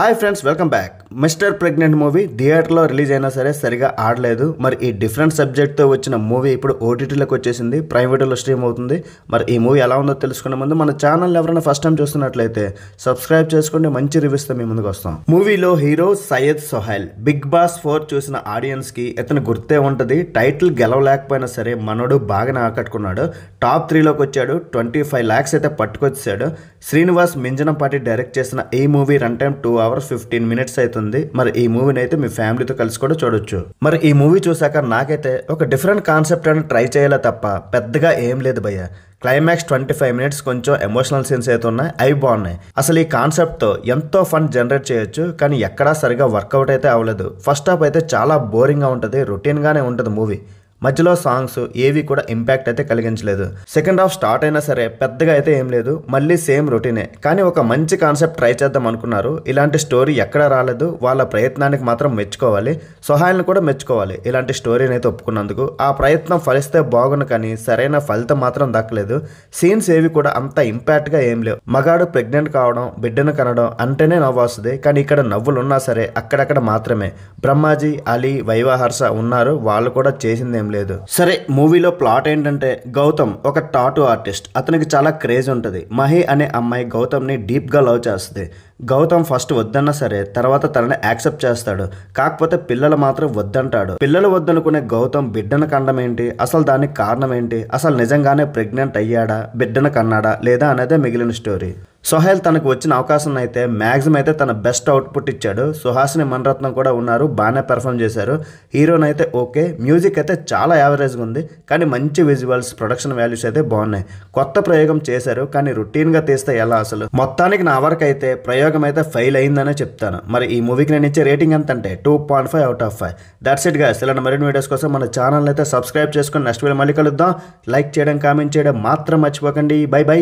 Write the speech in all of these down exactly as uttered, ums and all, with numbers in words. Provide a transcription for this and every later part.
Hi friends, welcome back. Mister pregnant movie థియేటర్లో release అయినా సరే సరిగా ఆడలేదు. మరి ఈ డిఫరెంట్ సబ్జెక్ట్తో వచ్చిన మూవీ ఇప్పుడు ఓటీటీలోకి వచ్చేసింది, ప్రైవేట్లో స్ట్రీమ్ అవుతుంది. మరి ఈ మూవీ ఎలా ఉందో తెలుసుకునే ముందు మన ఛానల్ ఎవరైనా ఫస్ట్ టైం చూస్తున్నట్లయితే సబ్స్క్రైబ్ చేసుకుంటే మంచి రివ్యూస్తో మీ ముందుకు వస్తాం. మూవీలో hero Syed Sohel. Bigg Boss four చూసిన ఆడియన్స్కి ఇతను గుర్తే ఉంటుంది. టైటిల్ గెలవలేకపోయినా సరే మనోడు బాగానే ఆకట్టుకున్నాడు. టాప్ త్రీలోకి వచ్చాడు. ట్వంటీ ఫైవ్ ల్యాక్స్ అయితే పట్టుకొచ్చాడు. శ్రీనివాస్ మింజన పార్టీ డైరెక్ట్ చేసిన ఈ movie run time two hours fifteen minutes అవుతుంది. మరి ఈ మూవీని అయితే మీ ఫ్యామిలీతో కలిసి కూడా చూడొచ్చు. మరి ఈ మూవీ చూసాక నాకైతే ఒక డిఫరెంట్ కాన్సెప్ట్ అని ట్రై చేయాలా తప్ప పెద్దగా ఏం లేదు భయ్య. క్లైమాక్స్ ట్వంటీ ఫైవ్ మినిట్స్ కొంచెం ఎమోషనల్ సీన్స్ అయితే ఉన్నాయి, అవి బాగున్నాయి. అసలు ఈ కాన్సెప్ట్తో ఎంతో ఫన్ జనరేట్ చేయొచ్చు, కానీ ఎక్కడా సరిగా వర్కౌట్ అయితే అవ్వలేదు. ఫస్ట్ హాఫ్ అయితే చాలా బోరింగ్గా ఉంటుంది, రొటీన్గానే ఉంటుంది మూవీ. మధ్యలో సాంగ్స్ ఏవి కూడా ఇంపాక్ట్ అయితే కలిగించలేదు. సెకండ్ హాఫ్ స్టార్ట్ అయినా సరే పెద్దగా అయితే ఏం లేదు, మళ్ళీ సేమ్ రొటీనే. కానీ ఒక మంచి కాన్సెప్ట్ ట్రై చేద్దాం అనుకున్నారు. ఇలాంటి స్టోరీ ఎక్కడా రాలేదు, వాళ్ళ ప్రయత్నానికి మాత్రం మెచ్చుకోవాలి, సహాయాన్ని కూడా మెచ్చుకోవాలి. ఇలాంటి స్టోరీని అయితే ఒప్పుకున్నందుకు ఆ ప్రయత్నం ఫలిస్తే బాగుండు, కానీ సరైన ఫలితం మాత్రం దక్కలేదు. సీన్స్ ఏవి కూడా అంత ఇంపాక్ట్గా ఏం లేవు. మగాడు ప్రెగ్నెంట్ కావడం, బిడ్డను కనడం అంటేనే నవ్వు వస్తుంది. కానీ ఇక్కడ నవ్వులు ఉన్నా సరే అక్కడక్కడ మాత్రమే. బ్రహ్మాజీ, అలీ, వైవా హర్ష ఉన్నారు, వాళ్ళు కూడా చేసింది లేదు. సరే, మూవీలో ప్లాట్ ఏంటంటే గౌతమ్ ఒక టాటూ ఆర్టిస్ట్, అతనికి చాలా క్రేజ్ ఉంటుంది. మహి అనే అమ్మాయి గౌతమ్ ని డీప్ గా లవ్ చేస్తుంది. గౌతమ్ ఫస్ట్ వద్దన్నా సరే తర్వాత తనని యాక్సెప్ట్ చేస్తాడు. కాకపోతే పిల్లలు మాత్రం వద్దంటాడు. పిల్లలు వద్దనుకునే గౌతమ్ బిడ్డను కనడం ఏంటి, అసలు దానికి కారణం ఏంటి, అసలు నిజంగానే ప్రెగ్నెంట్ అయ్యాడా, బిడ్డను కన్నాడా లేదా అనేదే మిగిలిన స్టోరీ. సోహెల్ తనకు వచ్చిన అవకాశం అయితే మ్యాక్సిమం అయితే తన బెస్ట్ అవుట్పుట్ ఇచ్చాడు. సుహాసిని మన్రత్నం కూడా ఉన్నారు, బాగానే పెర్ఫామ్ చేశారు. హీరోన్ అయితే ఓకే, మ్యూజిక్ అయితే చాలా యావరేజ్గా ఉంది, కానీ మంచి విజువల్స్, ప్రొడక్షన్ వాల్యూస్ అయితే బాగున్నాయి. కొత్త ప్రయోగం చేశారు, కానీ రొటీన్గా తీస్తే ఎలా అసలు. మొత్తానికి నా వరకు అయితే ప్రయోగం అయితే ఫెయిల్ అయిందనే చెప్తాను. మరి ఈ మూవీకి నేను ఇచ్చే రేటింగ్ ఎంత అంటే two point five out of five. That's it guys. ఇలాంటి మరిన్ని వీడియోస్ కోసం మన ఛానల్ అయితే సబ్స్క్రైబ్ చేసుకుని నెక్స్ట్ వీడియో మళ్ళీ కలుద్దాం. లైక్ చేయడం, కామెంట్ చేయడం మాత్రం మర్చిపోకండి. బై బై,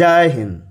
జై హింద్.